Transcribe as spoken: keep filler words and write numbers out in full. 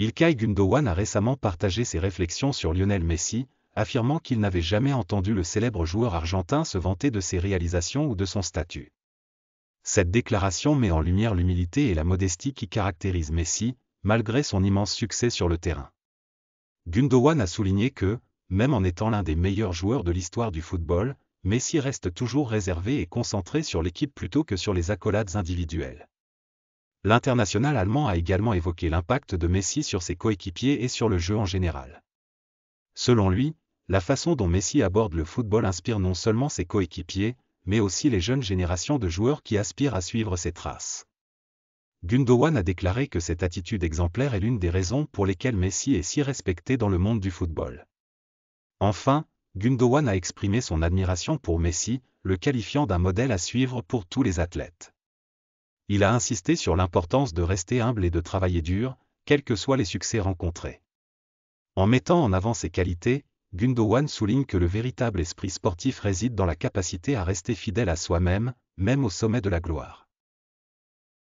Ilkay Gundogan a récemment partagé ses réflexions sur Lionel Messi, affirmant qu'il n'avait jamais entendu le célèbre joueur argentin se vanter de ses réalisations ou de son statut. Cette déclaration met en lumière l'humilité et la modestie qui caractérisent Messi, malgré son immense succès sur le terrain. Gundogan a souligné que, même en étant l'un des meilleurs joueurs de l'histoire du football, Messi reste toujours réservé et concentré sur l'équipe plutôt que sur les accolades individuelles. L'international allemand a également évoqué l'impact de Messi sur ses coéquipiers et sur le jeu en général. Selon lui, la façon dont Messi aborde le football inspire non seulement ses coéquipiers, mais aussi les jeunes générations de joueurs qui aspirent à suivre ses traces. Gundogan a déclaré que cette attitude exemplaire est l'une des raisons pour lesquelles Messi est si respecté dans le monde du football. Enfin, Gundogan a exprimé son admiration pour Messi, le qualifiant d'un modèle à suivre pour tous les athlètes. Il a insisté sur l'importance de rester humble et de travailler dur, quels que soient les succès rencontrés. En mettant en avant ses qualités, Gundogan souligne que le véritable esprit sportif réside dans la capacité à rester fidèle à soi-même, même au sommet de la gloire.